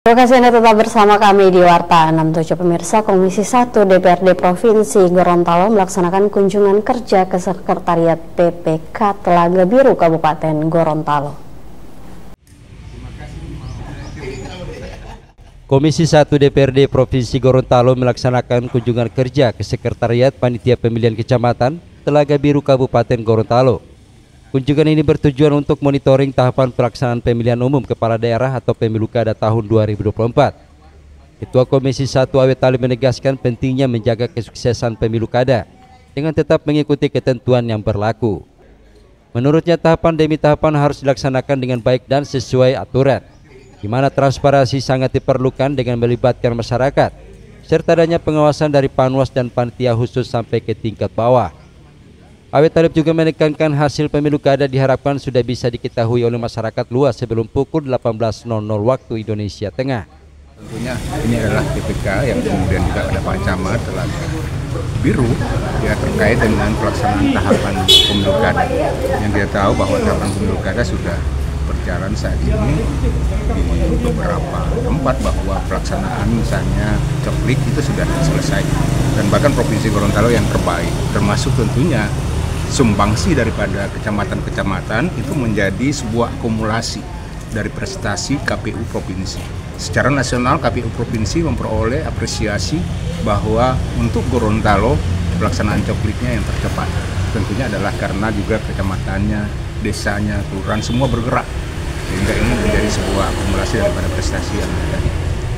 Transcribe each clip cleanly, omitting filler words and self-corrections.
Terima kasih Anda tetap bersama kami di Warta 67. Pemirsa, Komisi 1 DPRD Provinsi Gorontalo melaksanakan kunjungan kerja ke Sekretariat PPK Telaga Biru Kabupaten Gorontalo. Komisi 1 DPRD Provinsi Gorontalo melaksanakan kunjungan kerja ke Sekretariat Panitia Pemilihan Kecamatan Telaga Biru Kabupaten Gorontalo. Kunjungan ini bertujuan untuk monitoring tahapan pelaksanaan pemilihan umum kepala daerah atau Pemilu Kada tahun 2024. Ketua Komisi 1 Awe Talib menegaskan pentingnya menjaga kesuksesan Pemilu Kada dengan tetap mengikuti ketentuan yang berlaku. Menurutnya tahapan demi tahapan harus dilaksanakan dengan baik dan sesuai aturan, di mana transparansi sangat diperlukan dengan melibatkan masyarakat, serta adanya pengawasan dari PANWAS dan panitia khusus sampai ke tingkat bawah. Awe Talib juga menekankan hasil Pemilu Kada diharapkan sudah bisa diketahui oleh masyarakat luas sebelum pukul 18.00 waktu Indonesia Tengah. Tentunya ini adalah KPK yang kemudian juga ada Pancama Telaga Biru ya, terkait dengan pelaksanaan tahapan Pemilu Kada. Yang dia tahu bahwa tahapan Pemilu Kada sudah berjalan saat ini di beberapa tempat, bahwa pelaksanaan misalnya coklik itu sudah selesai, dan bahkan Provinsi Gorontalo yang terbaik, termasuk tentunya sumbangsi daripada kecamatan-kecamatan itu menjadi sebuah akumulasi dari prestasi KPU Provinsi. Secara nasional KPU Provinsi memperoleh apresiasi bahwa untuk Gorontalo pelaksanaan cokliknya yang tercepat. Tentunya adalah karena juga kecamatannya, desanya, kelurahan semua bergerak. Sehingga ini menjadi sebuah akumulasi daripada prestasi yang ada.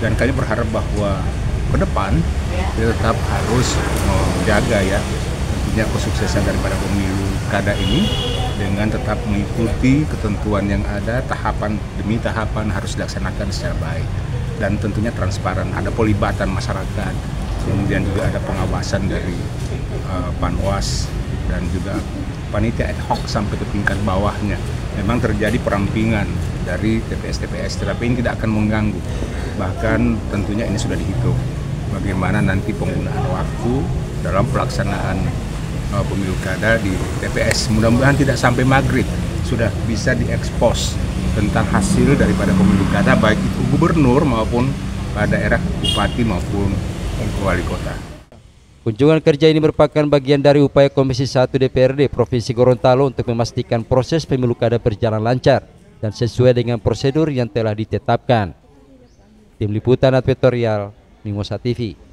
Dan kami berharap bahwa ke depan kita tetap harus menjaga ya kesuksesan daripada Pemilu Kada ini dengan tetap mengikuti ketentuan yang ada, tahapan demi tahapan harus dilaksanakan secara baik dan tentunya transparan, ada pelibatan masyarakat, kemudian juga ada pengawasan dari PANWAS dan juga panitia ad hoc sampai ke tingkat bawahnya. Memang terjadi perampingan dari TPS-TPS, tetapi ini tidak akan mengganggu, bahkan tentunya ini sudah dihitung bagaimana nanti penggunaan waktu dalam pelaksanaan Pemilu Kada di TPS. Mudah-mudahan tidak sampai maghrib sudah bisa diekspos tentang hasil daripada Pemilu Kada, baik itu gubernur maupun pada daerah bupati maupun wali kota. Kunjungan kerja ini merupakan bagian dari upaya Komisi 1 DPRD Provinsi Gorontalo untuk memastikan proses Pemilu Kada berjalan lancar dan sesuai dengan prosedur yang telah ditetapkan. Tim Liputan Advertorial, Mimoza TV.